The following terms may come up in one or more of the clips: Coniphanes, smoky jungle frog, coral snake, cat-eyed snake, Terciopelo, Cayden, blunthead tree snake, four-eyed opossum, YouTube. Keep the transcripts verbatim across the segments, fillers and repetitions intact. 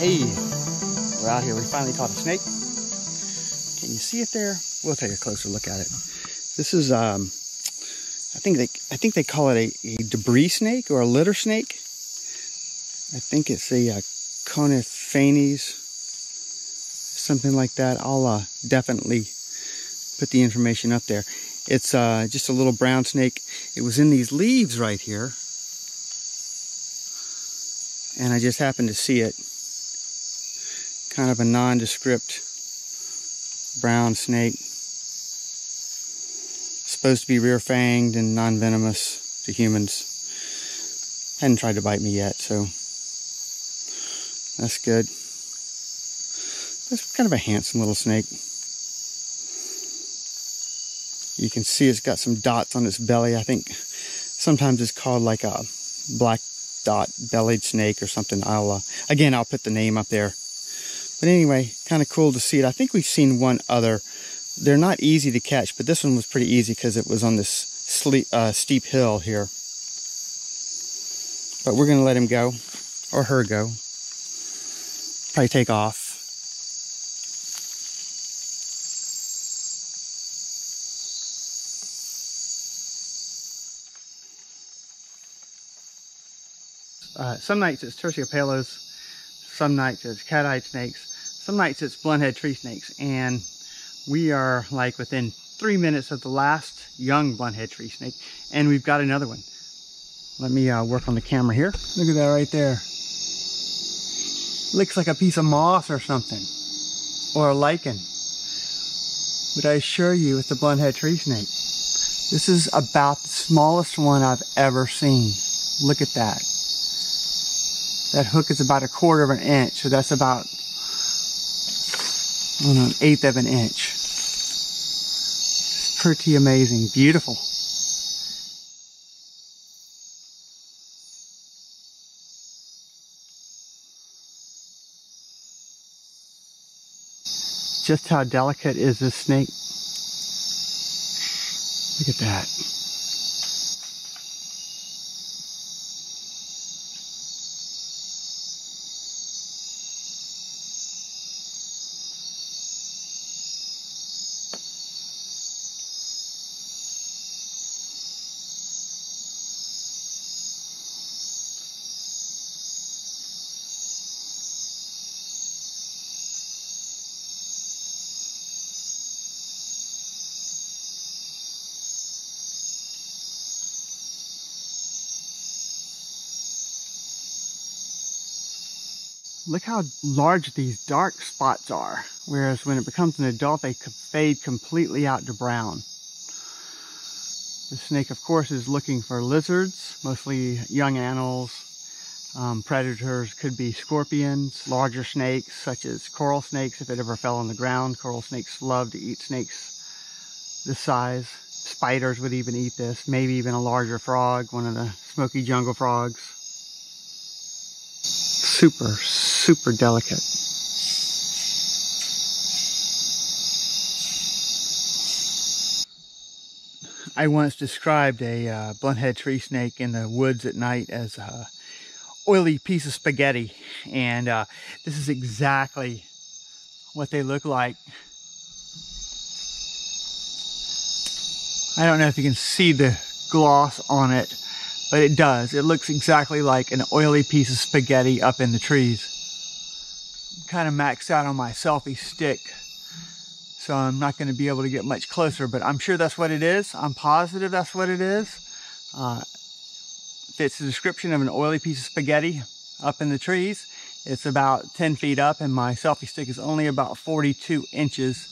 Hey, we're out here. We finally caught a snake. Can you see it there? We'll take a closer look at it. This is, um, I think they, I think they call it a, a debris snake or a litter snake. I think it's a uh, Coniphanes, something like that. I'll uh, definitely put the information up there. It's uh, just a little brown snake. It was in these leaves right here, and I just happened to see it. Kind of a nondescript brown snake. Supposed to be rear-fanged and non-venomous to humans. Hadn't tried to bite me yet, so that's good. It's kind of a handsome little snake. You can see it's got some dots on its belly. I think sometimes it's called like a black dot bellied snake or something. I'll uh, again, I'll put the name up there. But anyway, kind of cool to see it. I think we've seen one other. They're not easy to catch, but this one was pretty easy because it was on this sleep, uh, steep hill here. But we're going to let him go, or her go. Probably take off. Uh, some nights it's Terciopelos, some nights it's cat-eyed snakes, some nights it's blunthead tree snakes, and we are like within three minutes of the last young blunthead tree snake, and we've got another one. Let me uh, work on the camera here. Look at that right there. Looks like a piece of moss or something, or a lichen. But I assure you, it's a blunthead tree snake. This is about the smallest one I've ever seen. Look at that. That hook is about a quarter of an inch, so that's about, I don't know, an eighth of an inch. It's pretty amazing, beautiful. Just how delicate is this snake? Look at that. Look how large these dark spots are, whereas when it becomes an adult, they fade completely out to brown. The snake, of course, is looking for lizards, mostly young animals. Um, predators could be scorpions, larger snakes, such as coral snakes, if it ever fell on the ground. Coral snakes love to eat snakes this size. Spiders would even eat this, maybe even a larger frog, one of the smoky jungle frogs. Super, super delicate. I once described a uh, blunthead tree snake in the woods at night as an oily piece of spaghetti. And uh, this is exactly what they look like. I don't know if you can see the gloss on it, but it does. It looks exactly like an oily piece of spaghetti up in the trees. I'm kind of maxed out on my selfie stick, so I'm not going to be able to get much closer, but I'm sure that's what it is. I'm positive that's what it is. Uh, fits the description of an oily piece of spaghetti up in the trees. It's about ten feet up, and my selfie stick is only about forty-two inches.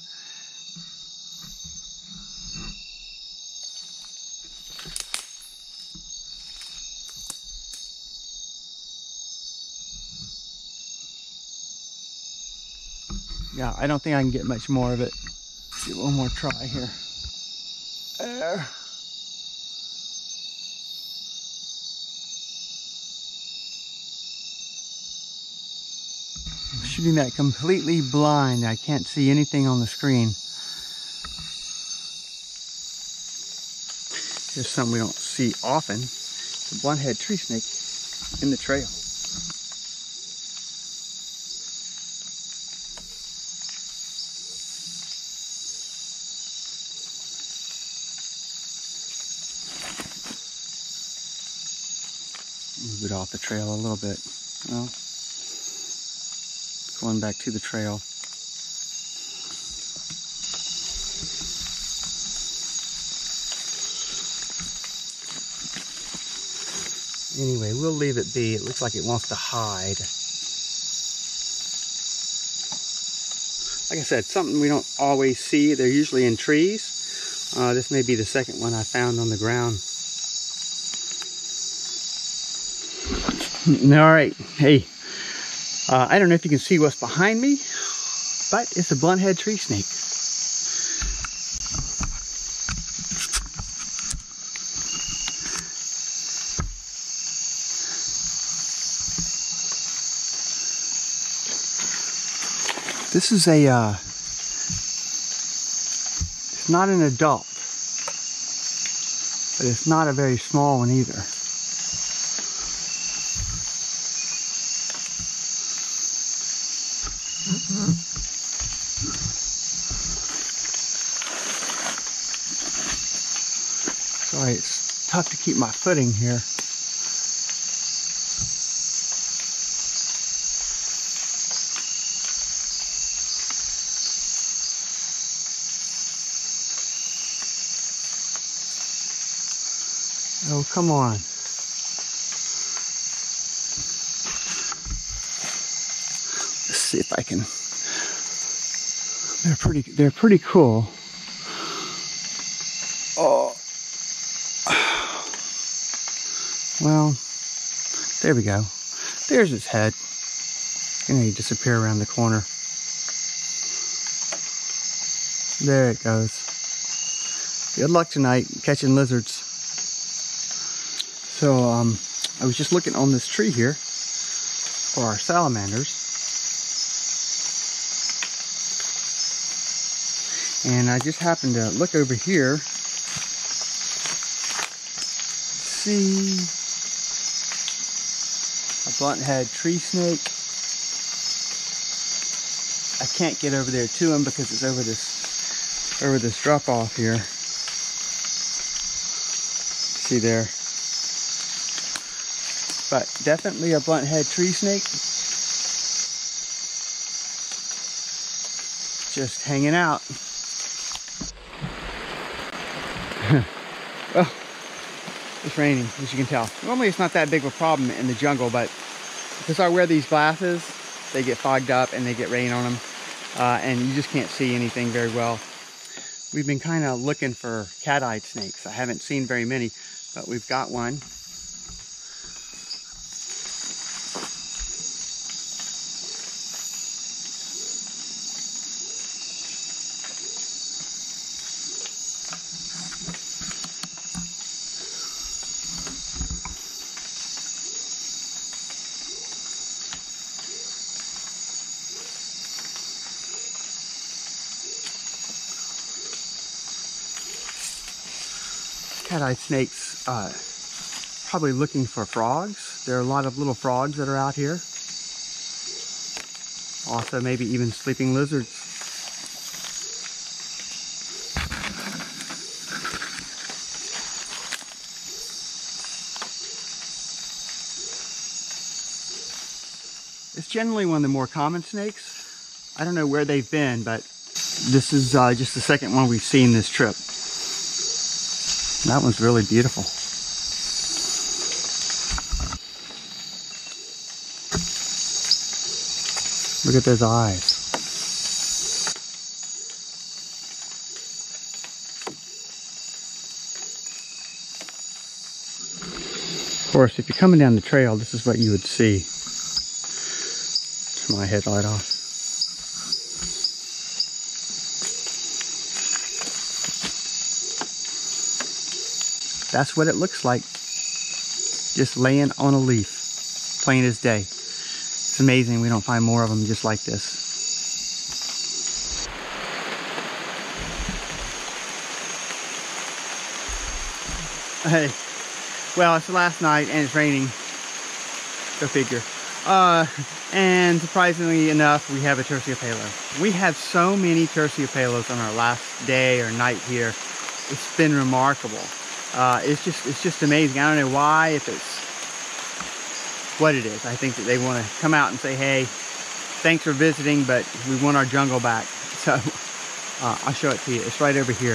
Yeah, I don't think I can get much more of it. Let's do one more try here. There. I'm shooting that completely blind. I can't see anything on the screen. Here's something we don't see often. The blunthead tree snake in the trail. move it off the trail a little bit. Well, going back to the trail. Anyway, we'll leave it be. It looks like it wants to hide. Like I said, something we don't always see. They're usually in trees. Uh, this may be the second one I found on the ground. All right, hey, uh, I don't know if you can see what's behind me, but it's a blunthead tree snake. This is a, uh, it's not an adult, but it's not a very small one either. Sorry, it's tough to keep my footing here. Oh, come on. Let's see if I can. They're pretty, they're pretty cool. Oh. Well, there we go. There's its head. And you disappear around the corner. There it goes. Good luck tonight catching lizards. So um, I was just looking on this tree here for our salamanders, and I just happened to look over here. See a blunthead tree snake. I can't get over there to him because it's over this over this drop off here. See there. But definitely a blunthead tree snake. Just hanging out. Well, it's raining, as you can tell. Normally it's not that big of a problem in the jungle, but because I wear these glasses, they get fogged up and they get rain on them. Uh, and you just can't see anything very well. We've been kind of looking for cat-eyed snakes. I haven't seen very many, but we've got one. Cat-eyed snakes, uh, probably looking for frogs. There are a lot of little frogs that are out here. Also, maybe even sleeping lizards. It's generally one of the more common snakes. I don't know where they've been, but this is uh, just the second one we've seen this trip. That one's really beautiful. Look at those eyes. Of course, if you're coming down the trail, this is what you would see. Turn my headlight off. That's what it looks like, just laying on a leaf, plain as day. It's amazing we don't find more of them just like this. Hey, well, it's last night and it's raining, go figure. Uh, and surprisingly enough, we have a terciopelo. We have so many terciopelos on our last day or night here. It's been remarkable. Uh, it's just, it's just amazing. I don't know why, if it's what it is. I think that they want to come out and say, hey, thanks for visiting, but we want our jungle back. So uh, I'll show it to you. It's right over here.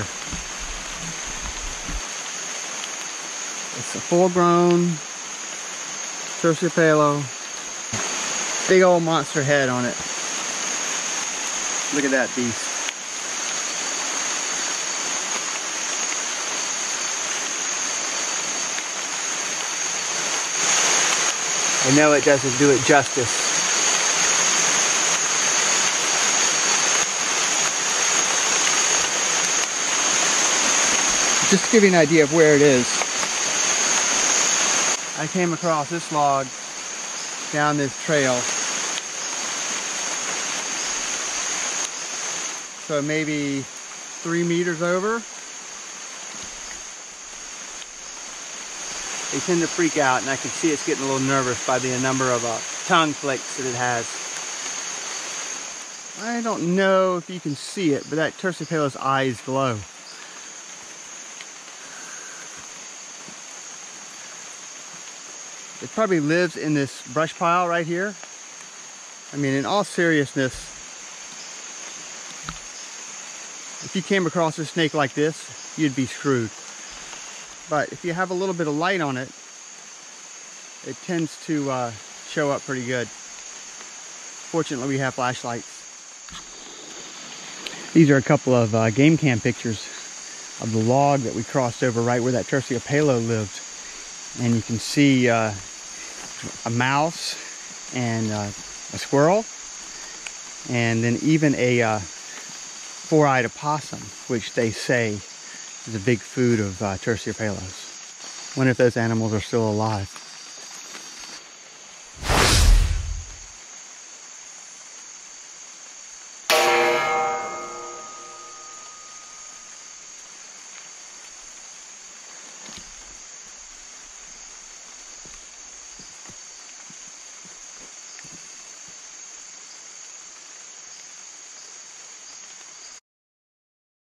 It's a full-grown Terciopelo. Big old monster head on it. Look at that beast. I know it doesn't do it justice. Just to give you an idea of where it is, I came across this log down this trail. So maybe three meters over. They tend to freak out, and I can see it's getting a little nervous by the number of uh, tongue flicks that it has. I don't know if you can see it, but that Terciopelo's eyes glow. It probably lives in this brush pile right here. I mean, in all seriousness, if you came across a snake like this, you'd be screwed. But if you have a little bit of light on it, it tends to uh, show up pretty good. Fortunately, we have flashlights. These are a couple of uh, game cam pictures of the log that we crossed over right where that Terciopelo lived. And you can see uh, a mouse and uh, a squirrel, and then even a uh, four-eyed opossum, which they say is a big food of uh, Terciopelos. I wonder if those animals are still alive.